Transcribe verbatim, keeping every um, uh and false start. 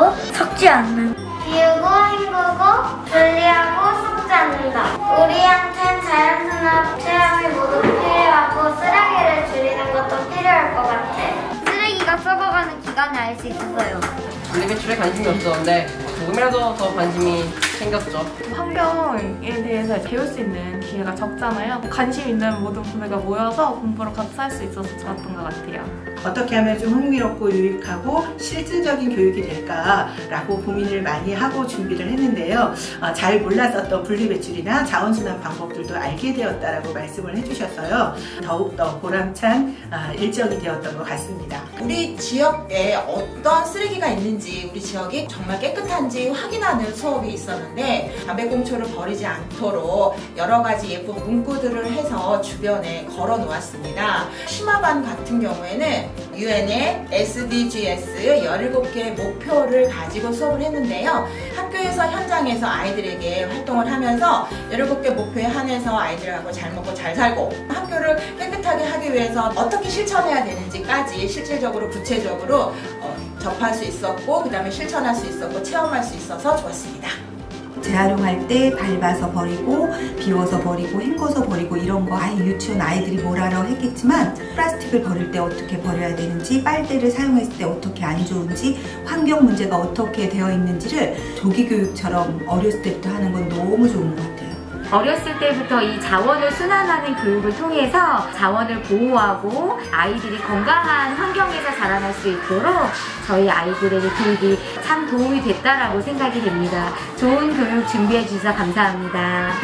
분리하고 섞지 않는다. 비우고 헹구고 분리하고 섞지 않는다. 우리한텐 자연수나 체험이 모두 필요하고 쓰레기를 줄이는 것도 필요할 것 같아. 쓰레기가 썩어가는 기간을 알 수 있었어요. 분리배출에 관심이 없었는데 조금이라도 더 관심이 생겼죠. 환경에 대해서 배울 수 있는 기회가 적잖아요. 관심 있는 모든 분들과 모여서 공부를 같이 할 수 있어서 좋았던 것 같아요. 어떻게 하면 좀 흥미롭고 유익하고 실질적인 교육이 될까라고 고민을 많이 하고 준비를 했는데요. 어, 잘 몰랐었던 분리배출이나 자원순환 방법들도 알게 되었다라고 말씀을 해주셔서요. 더욱더 보람찬 어, 일정이 되었던 것 같습니다. 우리 지역에 어떤 쓰레기가 있는지, 우리 지역이 정말 깨끗한지 확인하는 수업이 있었는데 담배꽁초를 버리지 않도록 여러 가지 예쁜 문구들을 해서 주변에 걸어 놓았습니다. 심화반 같은 경우에는 유엔의 에스디지에스 열일곱 개의 목표를 가지고 수업을 했는데요. 학교에서 현장에서 아이들에게 활동을 하면서 열일곱 개 목표에 한해서 아이들하고 잘 먹고 잘 살고 학교를 깨끗하게 하기 위해서 어떻게 실천해야 되는지까지 실질적으로 구체적으로 어, 접할 수 있었고, 그 다음에 실천할 수 있었고, 체험할 수 있어서 좋았습니다. 재활용할 때 밟아서 버리고 비워서 버리고 헹궈서 버리고 이런 거 아예 유치원 아이들이 뭘 알아 했겠지만, 플라스틱을 버릴 때 어떻게 버려야 되는지, 빨대를 사용했을 때 어떻게 안 좋은지, 환경 문제가 어떻게 되어 있는지를 조기 교육처럼 어렸을 때부터 하는 건 너무 좋은 것 같아요. 어렸을 때부터 이 자원을 순환하는 교육을 통해서 자원을 보호하고 아이들이 건강한 환경에서 자라날 수 있도록 저희 아이들에게 교육이 참 도움이 됐다라고 생각이 됩니다. 좋은 교육 준비해 주셔서 감사합니다.